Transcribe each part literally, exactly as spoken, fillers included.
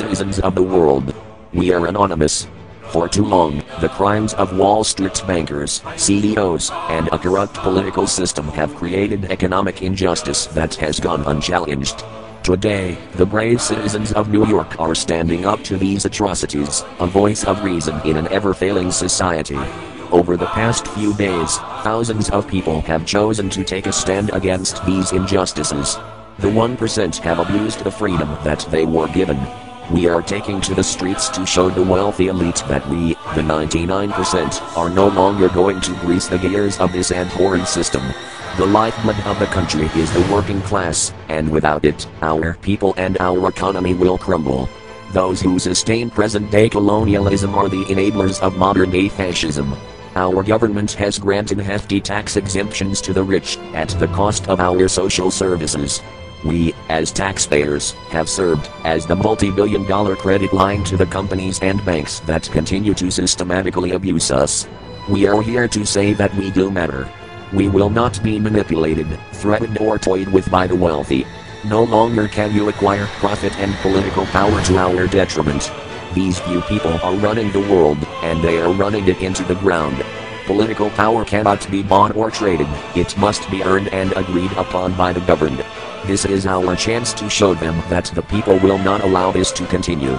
citizens of the world. We are anonymous. For too long, the crimes of Wall Street bankers, C E Os, and a corrupt political system have created economic injustice that has gone unchallenged. Today, the brave citizens of New York are standing up to these atrocities, a voice of reason in an ever-failing society. Over the past few days, thousands of people have chosen to take a stand against these injustices. The one percent have abused the freedom that they were given. We are taking to the streets to show the wealthy elite that we, the ninety-nine percent, are no longer going to grease the gears of this abhorrent system. The lifeblood of the country is the working class, and without it, our people and our economy will crumble. Those who sustain present-day colonialism are the enablers of modern-day fascism. Our government has granted hefty tax exemptions to the rich, at the cost of our social services. We, as taxpayers, have served as the multi-billion dollar credit line to the companies and banks that continue to systematically abuse us. We are here to say that we do matter. We will not be manipulated, threatened or toyed with by the wealthy. No longer can you acquire profit and political power to our detriment. These few people are running the world, and they are running it into the ground. Political power cannot be bought or traded, it must be earned and agreed upon by the governed. This is our chance to show them that the people will not allow this to continue.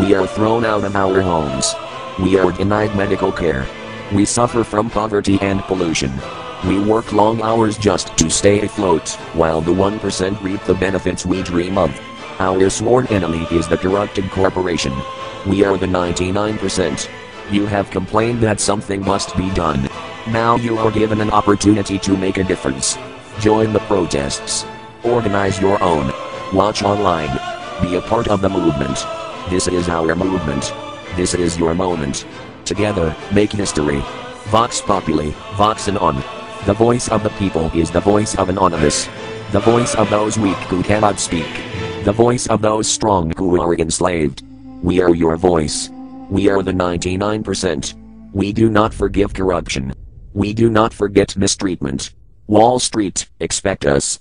We are thrown out of our homes. We are denied medical care. We suffer from poverty and pollution. We work long hours just to stay afloat, while the one percent reap the benefits we dream of. Our sworn enemy is the corrupted corporation. We are the ninety-nine percent. You have complained that something must be done. Now you are given an opportunity to make a difference. Join the protests. Organize your own. Watch online. Be a part of the movement. This is our movement. This is your moment. Together, make history. Vox Populi, Vox Anon. The voice of the people is the voice of anonymous. The voice of those weak who cannot speak. The voice of those strong who are enslaved. We are your voice. We are the ninety-nine percent. We do not forgive corruption. We do not forget mistreatment. Wall Street, expect us.